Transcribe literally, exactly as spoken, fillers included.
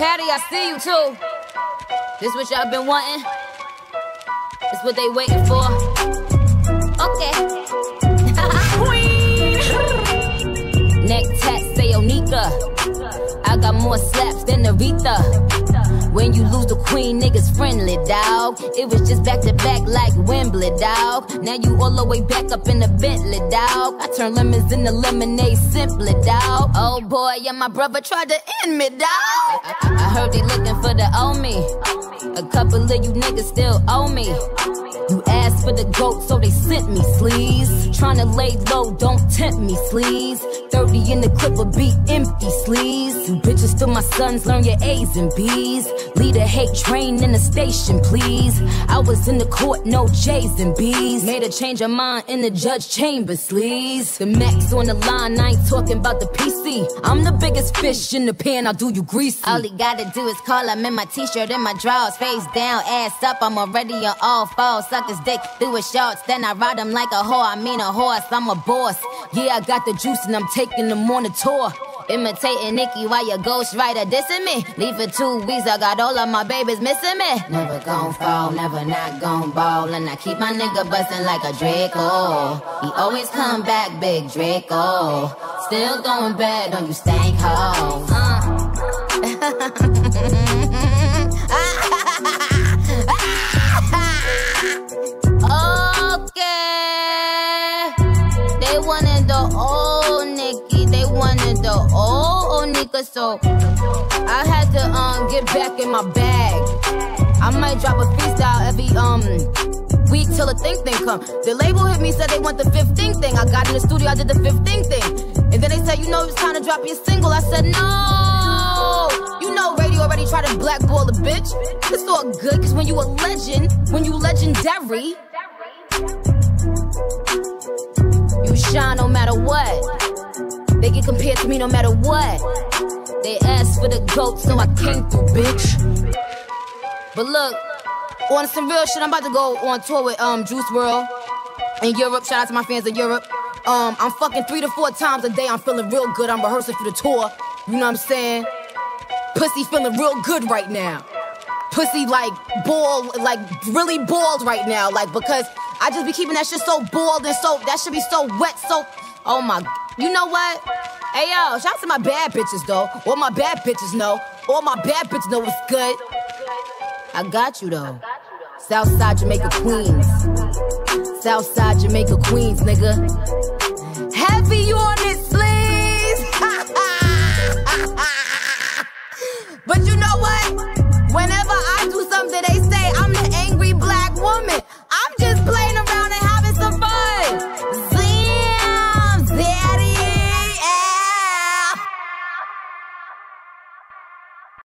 Patty, I see you too. This what y'all been wanting? This what they waiting for? Okay. Queen. Neck tat say Onika. I got more slaps than Aretha. When you lose the queen, niggas friendly, dawg. It was just back to back like Wembley, dawg. Now you all the way back up in the Bentley, dawg. I turn lemons into lemonade simply, dawg. Oh boy, yeah, my brother tried to end me, dawg. I heard they looking for the old me. A couple of you niggas still owe me. You asked for the goat, so they sent me, sleaze. Tryna lay low, don't tempt me, sleaze. thirty in the clip will be empty, sleaze. You bitches still my sons, learn your A's and B's. Lead a hate train in the station, please. I was in the court, no J's and B's. Made a change of mind in the judge chamber, sleaze. The max on the line, I ain't talking about the P C. I'm the biggest fish in the pan, I'll do you greasy. All he gotta do is call, I'm in my t-shirt and my drawers. Face down, ass up, I'm already on all fours. Suck his dick through his shorts, then I ride him like a whore. I mean a horse, I'm a boss. Yeah, I got the juice and I'm taking them on a tour. Imitating Nicki while your ghostwriter dissing me. Leave for two weeks, I got all of my babies missing me. Never gon' fall, never not gon' ball. And I keep my nigga bustin' like a Draco. He always come back, big Draco. Still going bad on you stank hoes. Uh. Okay. They wanted the old Nicki. Wanted the old Onika, so I had to um get back in my bag. I might drop a freestyle every um week till the thing thing come. The label hit me, said they want the fifteen thing. I got in the studio, I did the fifteen thing, and then they said, you know, it's time to drop your single. I said no. You know, radio already tried to blackball the bitch. It's all good, cause when you a legend, when you legendary, you shine no matter what. They get compared to me no matter what. They ask for the goat, so I came through, bitch. But look, on some real shit, I'm about to go on tour with um Juice World in Europe. Shout out to my fans in Europe. Um, I'm fucking three to four times a day. I'm feeling real good. I'm rehearsing for the tour. You know what I'm saying? Pussy feeling real good right now. Pussy like bald, like really bald right now. Like because I just be keeping that shit so bald and so that should be so wet. So oh my. You know what? Hey yo, shout out to my bad bitches though. All my bad bitches know. All my bad bitches know what's good. I got you though. Southside Jamaica Queens. Southside Jamaica Queens, nigga. Heavy you on it, please. But you know what?